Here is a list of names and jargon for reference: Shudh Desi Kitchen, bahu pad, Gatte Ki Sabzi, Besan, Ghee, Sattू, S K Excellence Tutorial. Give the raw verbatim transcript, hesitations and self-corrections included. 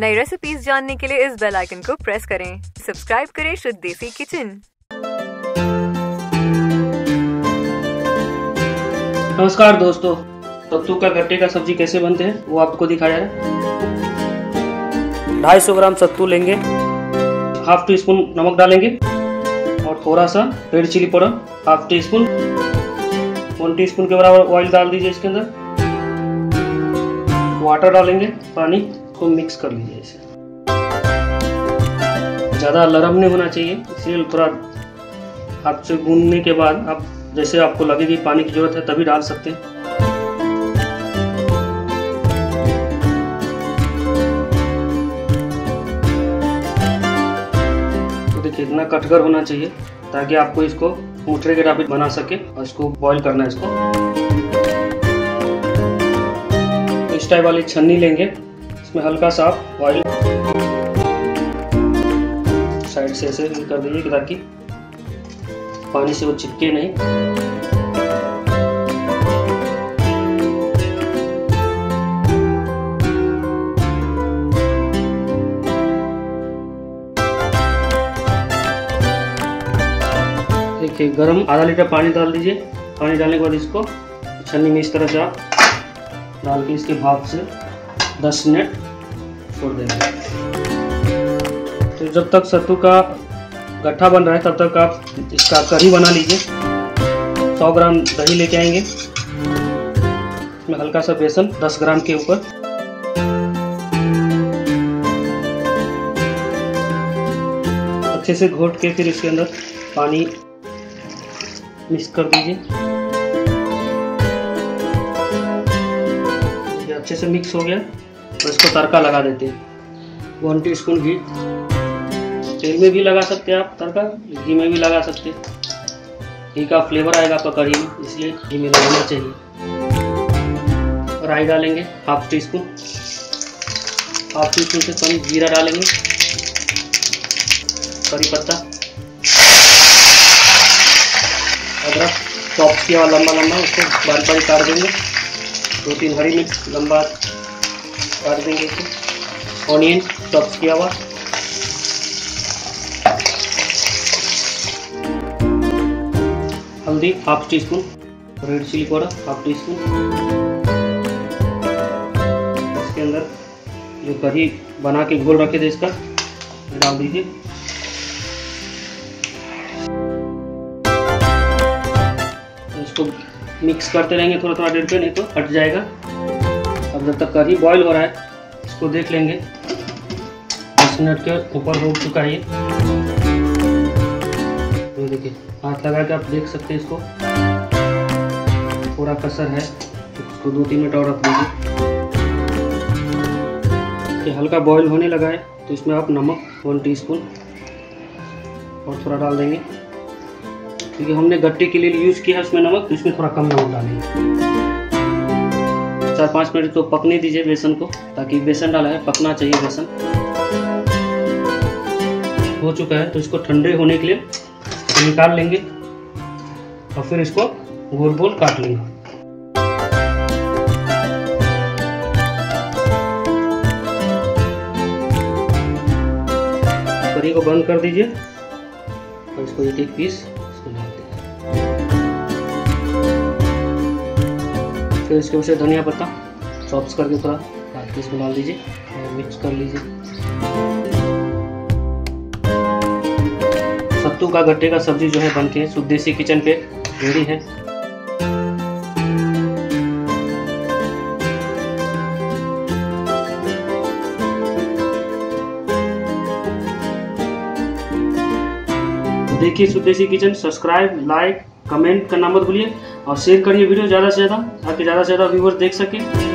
नई रेसिपीज जानने के लिए इस बेल आइकन को प्रेस करें। सब्सक्राइब करें शुद्ध देसी किचन। नमस्कार दोस्तों, सत्तू का गट्टे का सब्जी कैसे बनते हैं वो आपको दिखाया है। ढाई सौ ग्राम सत्तू लेंगे, हाफ टी स्पून नमक डालेंगे और थोड़ा सा red chilli powder half teaspoon, one teaspoon के बराबर ऑयल डाल दीजिए। इसके अंदर वाटर डालेंगे, पानी को मिक्स कर लीजिए। इसे ज़्यादा नरम नहीं होना चाहिए, इसलिए थोड़ा हाथ से गूंदने के बाद आप जैसे आपको लगे कि पानी की जरूरत है तभी डाल सकते हैं। इतना कटकर होना चाहिए ताकि आपको इसको मुठरे के टाइप बना सके और इसको बॉईल करना है। इसको इस टाइप वाली छन्नी लेंगे, इसमें हल्का सा ऑयल साइड से ऐसे कर दीजिए ताकि पानी से वो चिपके नहीं। देखिए गरम आधा लीटर पानी डाल दीजिए। पानी डालने के बाद इसको छन्नी में इस तरह से आप डाल के इसके भाप से दस मिनट छोड़ देंगे। तो जब तक सत्तू का गट्ठा बन रहा है तब तक आप इसका करी बना लीजिए। सौ ग्राम दही लेके आएंगे, इसमें हल्का सा बेसन दस ग्राम के ऊपर, अच्छे से घोट के फिर इसके अंदर पानी मिक्स कर दीजिए। ये अच्छे से मिक्स हो गया और इसको तड़का लगा देते हैं। वन टी स्पून घी, तेल में भी लगा सकते हैं आप तड़का, घी में भी लगा सकते हैं। घी का फ्लेवर आएगा आपका करी में, इसलिए घी में लगाना चाहिए। राई डालेंगे half teaspoon, half teaspoon से कम जीरा डालेंगे, करी पत्ता, अदरक चॉप किया हुआ लंबा लंबा उसको बारीक बारीक काट देंगे। दो तीन हरी मिर्च लंबा काट देंगे इसको, ऑनियन चॉप किया हुआ, हल्दी half teaspoon, red chilli powder half teaspoon. इसके अंदर जो करी बना के घोल रखे थे इसका डाल दीजिए। इसको मिक्स करते रहेंगे थोड़ा थोड़ा देर पे, नहीं तो हट जाएगा। अब जब तक करी बॉईल हो रहा है इसको देख लेंगे। दस मिनट के ऊपर हो चुका है, ये देखिए हाथ लगा के आप देख सकते हैं। इसको थोड़ा कसर है तो इसको दो तीन मिनट और रख दीजिए। ये हल्का बॉईल होने लगा है तो इसमें आप नमक वन टी स्पून और थोड़ा डाल देंगे, क्योंकि हमने गट्टे के लिए यूज़ किया है उसमें नमक, तो इसमें थोड़ा कम नमक डालेंगे। चार पाँच मिनट तो पकने दीजिए बेसन को, ताकि बेसन डाला है पकना चाहिए। बेसन हो चुका है तो इसको ठंडे होने के लिए निकाल लेंगे और फिर इसको गोल गोल काट लेंगे। करी को बंद कर दीजिए और इसको एक एक पीस फिर इसके ऊपर धनिया पत्ता चॉप्स करके थोड़ा डाल इसमें डाल दीजिए और मिक्स कर लीजिए। सत्तू का गट्टे का सब्जी जो है बनके शुद्ध देसी किचन पे रेडी है। देखिए शुद्ध देसी किचन, सब्सक्राइब, लाइक, कमेंट करना मत भूलिए और शेयर करिए वीडियो ज़्यादा से ज़्यादा, ताकि ज़्यादा से ज़्यादा व्यूवर्स देख सकें।